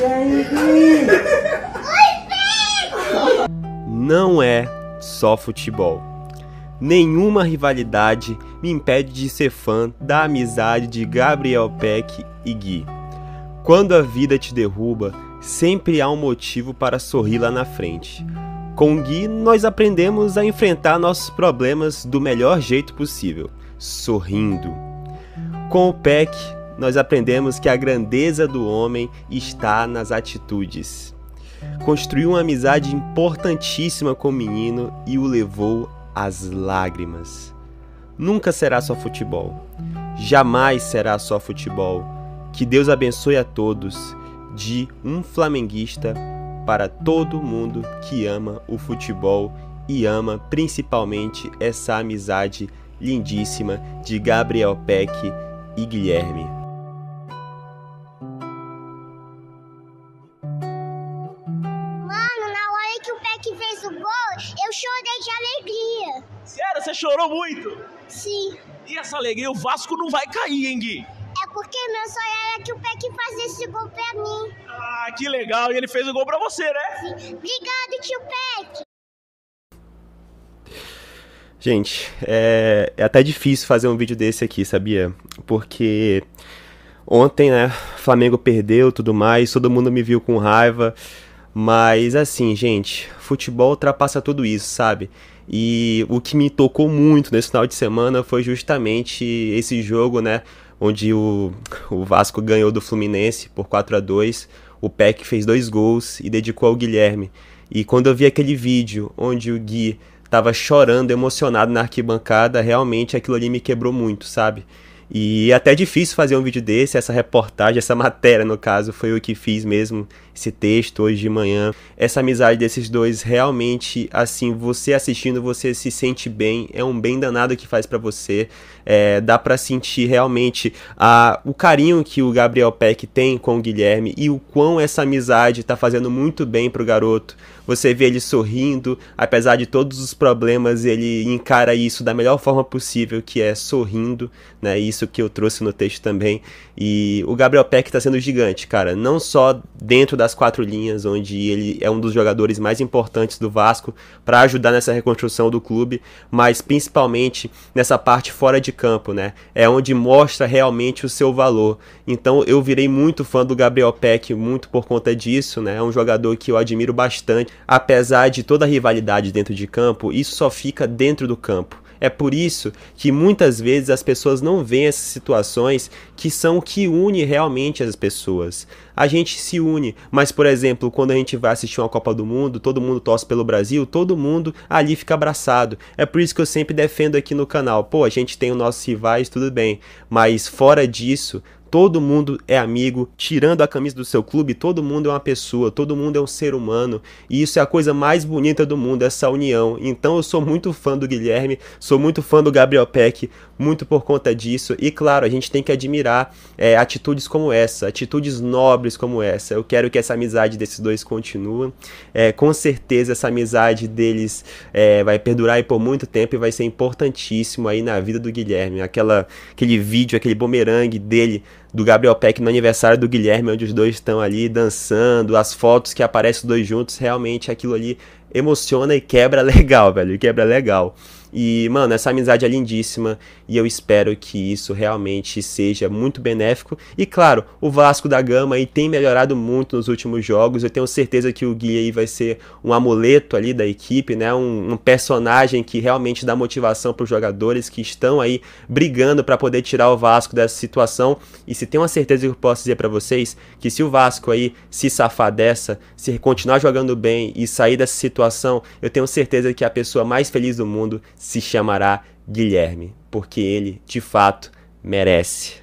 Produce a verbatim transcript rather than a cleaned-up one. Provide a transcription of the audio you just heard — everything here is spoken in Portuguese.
E aí, Gui? Não é só futebol. Nenhuma rivalidade me impede de ser fã da amizade de Gabriel Pec e Gui. Quando a vida te derruba, sempre há um motivo para sorrir lá na frente. Com o Gui, nós aprendemos a enfrentar nossos problemas do melhor jeito possível, sorrindo. Com o Pec, nós aprendemos que a grandeza do homem está nas atitudes. Construiu uma amizade importantíssima com o menino e o levou às lágrimas. Nunca será só futebol. Jamais será só futebol. Que Deus abençoe a todos, de um flamenguista para todo mundo que ama o futebol e ama principalmente essa amizade lindíssima de Gabriel Pec e Guilherme. Eu chorei de alegria. Sério? Você chorou muito? Sim. E essa alegria, o Vasco não vai cair, hein, Gui? É porque meu sonho era que o Pec fizesse esse gol pra mim. Ah, que legal. E ele fez o gol pra você, né? Sim. Obrigado, tio Pec. Gente, é... é até difícil fazer um vídeo desse aqui, sabia? Porque ontem, né, Flamengo perdeu, tudo mais, todo mundo me viu com raiva. Mas assim, gente, futebol ultrapassa tudo isso, sabe? E o que me tocou muito nesse final de semana foi justamente esse jogo, né? Onde o, o Vasco ganhou do Fluminense por quatro a dois. O Pec fez dois gols e dedicou ao Guilherme. E quando eu vi aquele vídeo onde o Gui tava chorando, emocionado na arquibancada, realmente aquilo ali me quebrou muito, sabe? E é até difícil fazer um vídeo desse, essa reportagem, essa matéria no caso, foi o que fiz mesmo, esse texto hoje de manhã. Essa amizade desses dois realmente, assim, você assistindo, você se sente bem, é um bem danado que faz pra você. É, dá pra sentir realmente a, o carinho que o Gabriel Pec tem com o Guilherme e o quão essa amizade tá fazendo muito bem pro garoto. Você vê ele sorrindo, apesar de todos os problemas, ele encara isso da melhor forma possível, que é sorrindo, né? Isso que eu trouxe no texto também. E o Gabriel Pec tá sendo gigante, cara. Não só dentro das quatro linhas, onde ele é um dos jogadores mais importantes do Vasco para ajudar nessa reconstrução do clube, mas principalmente nessa parte fora de campo, né? É onde mostra realmente o seu valor. Então eu virei muito fã do Gabriel Pec, muito por conta disso, né? É um jogador que eu admiro bastante. Apesar de toda a rivalidade dentro de campo, isso só fica dentro do campo. É por isso que muitas vezes as pessoas não veem essas situações que são o que une realmente as pessoas. A gente se une, mas, por exemplo, quando a gente vai assistir uma Copa do Mundo, todo mundo torce pelo Brasil, todo mundo ali fica abraçado. É por isso que eu sempre defendo aqui no canal. Pô, a gente tem os nossos rivais, tudo bem, mas fora disso... todo mundo é amigo, tirando a camisa do seu clube, todo mundo é uma pessoa, todo mundo é um ser humano, e isso é a coisa mais bonita do mundo, essa união. Então eu sou muito fã do Guilherme, sou muito fã do Gabriel Pec, muito por conta disso, e claro, a gente tem que admirar é, atitudes como essa, atitudes nobres como essa. Eu quero que essa amizade desses dois continue, é, com certeza essa amizade deles é, vai perdurar aí por muito tempo e vai ser importantíssimo aí na vida do Guilherme. Aquela, aquele vídeo, aquele bumerangue dele, do Gabriel Pec no aniversário do Guilherme, onde os dois estão ali dançando, as fotos que aparecem os dois juntos, realmente aquilo ali emociona e quebra legal, velho, quebra legal. E, mano, essa amizade é lindíssima e eu espero que isso realmente seja muito benéfico. E, claro, o Vasco da Gama aí tem melhorado muito nos últimos jogos. Eu tenho certeza que o Gui aí vai ser um amuleto ali da equipe, né? Um, um personagem que realmente dá motivação para os jogadores que estão aí brigando para poder tirar o Vasco dessa situação. E se tem uma certeza que eu posso dizer para vocês, que se o Vasco aí se safar dessa, se continuar jogando bem e sair dessa situação, eu tenho certeza que a pessoa mais feliz do mundo se chamará Guilherme, porque ele, de fato, merece.